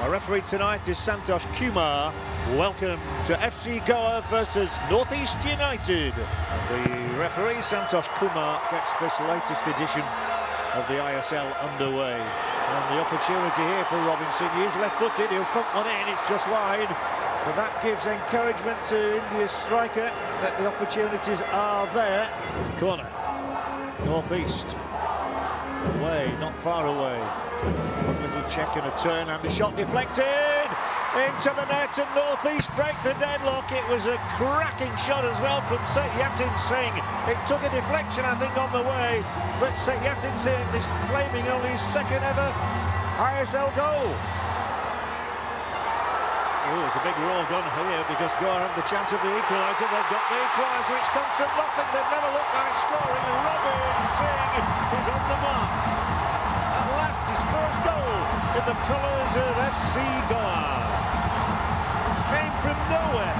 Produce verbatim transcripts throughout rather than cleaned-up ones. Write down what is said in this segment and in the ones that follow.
Our referee tonight is Santosh Kumar. Welcome to F C Goa versus Northeast United. And the referee, Santosh Kumar, gets this latest edition of the I S L underway. And the opportunity here for Robinson. He is left-footed, he'll put one in, it's just wide. But that gives encouragement to India's striker that the opportunities are there. Corner, Northeast. Away, not far away. One little check and a turn and a shot deflected into the net, and Northeast break the deadlock. It was a cracking shot as well from Seityasen Singh. It took a deflection, I think, on the way, but Seityasen Singh is claiming only his second ever I S L goal. Ooh, it's a big roll gone here because Goa have the chance of the equaliser. They've got the equaliser. It's come from Lockham. They've never looked like scoring, and Robinson is on the mark. At last, his first goal in the colours of F C Goa. Came from nowhere.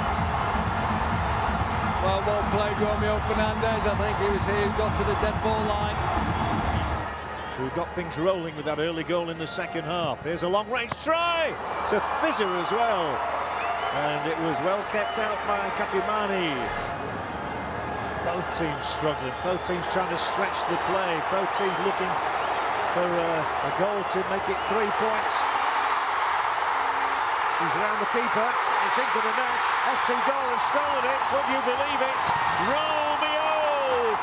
Well, well played, Romeo Fernandes. I think it was he who got to the dead ball line. Who got things rolling with that early goal in the second half. Here's a long-range try! It's a fizzer as well. And it was well kept out by Katimani. Both teams struggling, both teams trying to stretch the play, both teams looking for uh, a goal to make it three points. He's around the keeper, it's into the net. F C Goa has stolen it, would you believe it? Romeo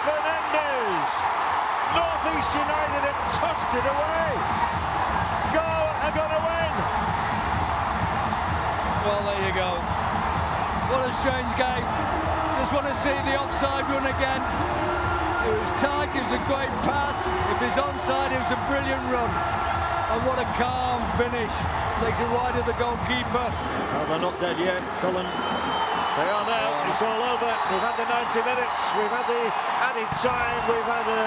Fernandes! Northeast United have tossed it away. Goa are going to win. Well, there you go. What a strange game. Just want to see the offside run again. It was tight, it was a great pass. If it's onside, it was a brilliant run. And what a calm finish. Takes it wide of the goalkeeper. Well, they're not dead yet, Colin. They are now, oh. It's all over. We've had the ninety minutes, we've had the added time, we've had a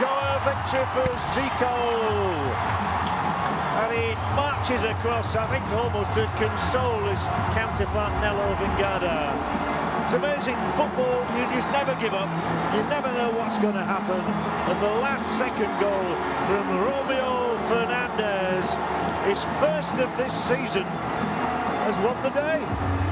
Goa victory for Zico. And he marches across, I think, almost to console his counterpart Nello Vingada. It's amazing football, you just never give up, you never know what's going to happen. And the last second goal from Romeo Fernandes, his first of this season, has won the day.